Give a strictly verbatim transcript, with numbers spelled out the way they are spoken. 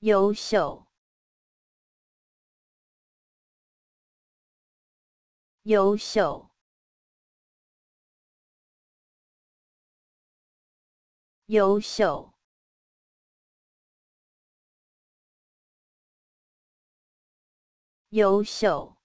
优秀，优秀，优秀，优秀，优秀。